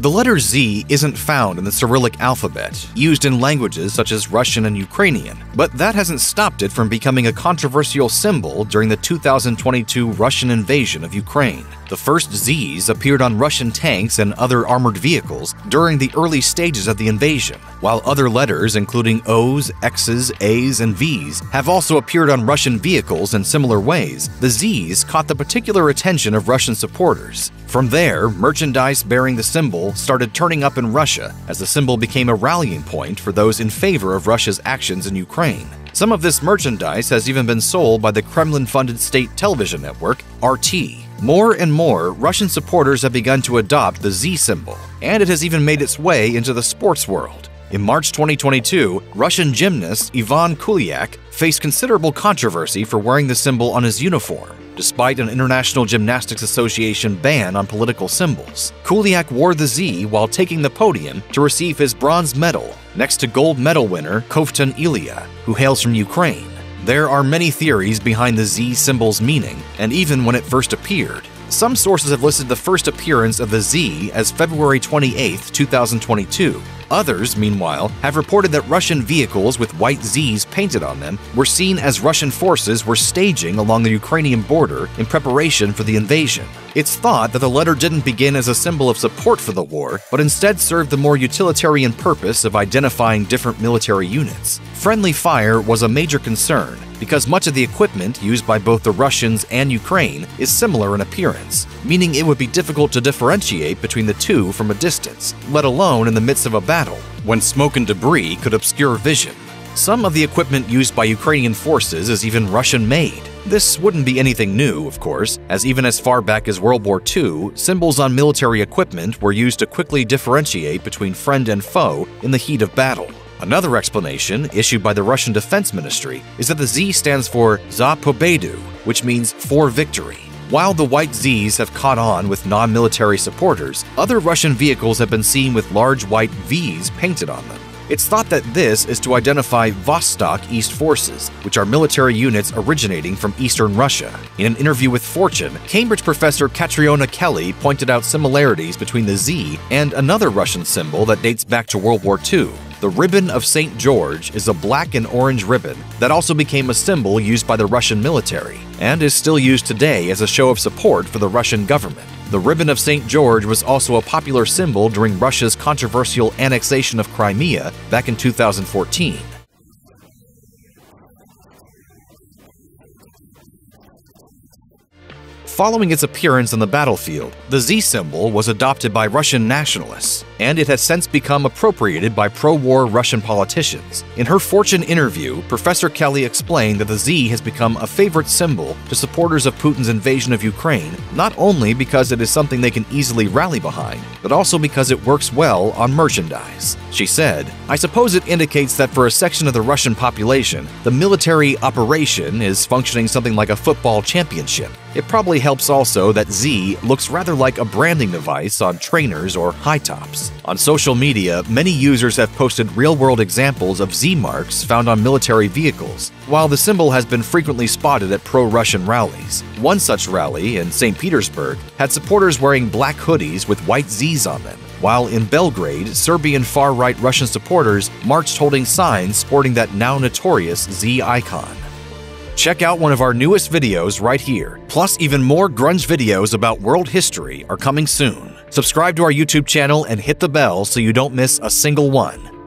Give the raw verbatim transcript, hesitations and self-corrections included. The letter Z isn't found in the Cyrillic alphabet, used in languages such as Russian and Ukrainian, but that hasn't stopped it from becoming a controversial symbol during the two thousand twenty-two Russian invasion of Ukraine. The first Zs appeared on Russian tanks and other armored vehicles during the early stages of the invasion, while other letters including O's, X's, A's, and V's have also appeared on Russian vehicles in similar ways. The Zs caught the particular attention of Russian supporters. From there, merchandise bearing the symbol started turning up in Russia as the symbol became a rallying point for those in favor of Russia's actions in Ukraine. Some of this merchandise has even been sold by the Kremlin-funded state television network, R T. More and more, Russian supporters have begun to adopt the Z symbol, and it has even made its way into the sports world. In March twenty twenty-two, Russian gymnast Ivan Kuliak faced considerable controversy for wearing the symbol on his uniform, despite an International Gymnastics Association ban on political symbols. Kuliak wore the Z while taking the podium to receive his bronze medal next to gold medal winner Kovtun Ilya, who hails from Ukraine. There are many theories behind the Z symbol's meaning, and even when it first appeared. Some sources have listed the first appearance of the Z as February twenty-eighth, two thousand twenty-two. Others, meanwhile, have reported that Russian vehicles with white Zs painted on them were seen as Russian forces were staging along the Ukrainian border in preparation for the invasion. It's thought that the letter didn't begin as a symbol of support for the war, but instead served the more utilitarian purpose of identifying different military units. Friendly fire was a major concern, because much of the equipment used by both the Russians and Ukraine is similar in appearance, meaning it would be difficult to differentiate between the two from a distance, let alone in the midst of a battle, when smoke and debris could obscure vision. Some of the equipment used by Ukrainian forces is even Russian-made. This wouldn't be anything new, of course, as even as far back as World War Two, symbols on military equipment were used to quickly differentiate between friend and foe in the heat of battle. Another explanation, issued by the Russian Defense Ministry, is that the Z stands for Zapobedu, which means for victory. While the white Zs have caught on with non-military supporters, other Russian vehicles have been seen with large white Vs painted on them. It's thought that this is to identify Vostok East Forces, which are military units originating from eastern Russia. In an interview with Fortune, Cambridge professor Catriona Kelly pointed out similarities between the Z and another Russian symbol that dates back to World War Two. The Ribbon of Saint George is a black and orange ribbon that also became a symbol used by the Russian military and is still used today as a show of support for the Russian government. The Ribbon of Saint George was also a popular symbol during Russia's controversial annexation of Crimea back in two thousand fourteen. Following its appearance on the battlefield, the Z symbol was adopted by Russian nationalists, and it has since become appropriated by pro-war Russian politicians. In her Fortune interview, Professor Kelly explained that the Z has become a favorite symbol to supporters of Putin's invasion of Ukraine, not only because it is something they can easily rally behind, but also because it works well on merchandise. She said, "I suppose it indicates that for a section of the Russian population, the military operation is functioning something like a football championship. It probably helps also that Z looks rather like a branding device on trainers or high tops." On social media, many users have posted real-world examples of Z marks found on military vehicles, while the symbol has been frequently spotted at pro-Russian rallies. One such rally in Saint Petersburg had supporters wearing black hoodies with white Zs on them, while in Belgrade, Serbian far-right Russian supporters marched holding signs sporting that now-notorious Z icon. Check out one of our newest videos right here. Plus, even more Grunge videos about world history are coming soon. Subscribe to our YouTube channel and hit the bell so you don't miss a single one.